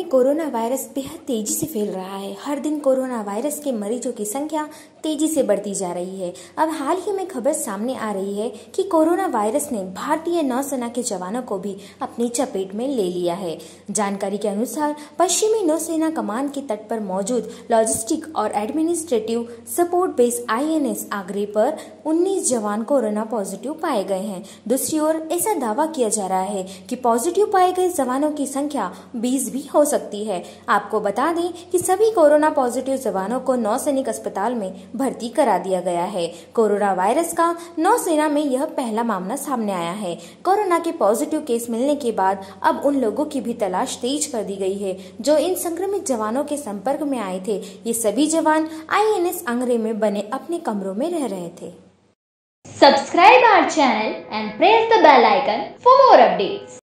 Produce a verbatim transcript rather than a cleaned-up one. में corona virus बेहद तेजी से फैल रहा है। हर दिन कोरोना वायरस के मरीजों की संख्या तेजी से बढ़ती जा रही है। अब हाल ही में खबर सामने आ रही है कि कोरोना वायरस ने भारतीय नौसेना के जवानों को भी अपनी चपेट में ले लिया है। जानकारी के अनुसार पश्चिमी नौसेना कमान के तट पर मौजूद लॉजिस्टिक और administrative support base I N S आगरे पर उन्नीस जवान कोरोना पॉजिटिव पाए गए हैं। दूसरी ओर ऐसा दावा किया जा रहा है कि पॉजिटिव पाए गए जवानों की संख्या बीस भी हो सकती है। आपको बता दें कि सभी कोरोना पॉजिटिव जवानों को नौसैनिक अस्पताल में भर्ती करा दिया गया है। कोरोना वायरस का नौसेना में यह पहला मामला सामने आया है। कोरोना के पॉजिटिव केस मिलने के बाद अब उन लोगों की भी तलाश तेज कर दी गई है जो इन संक्रमित जवानों के संपर्क में आए थे। ये सभी जवान आई एन एस आंगरे में बने अपने कमरों में रह रहे थे। Subscribe our channel and press the bell icon for more updates.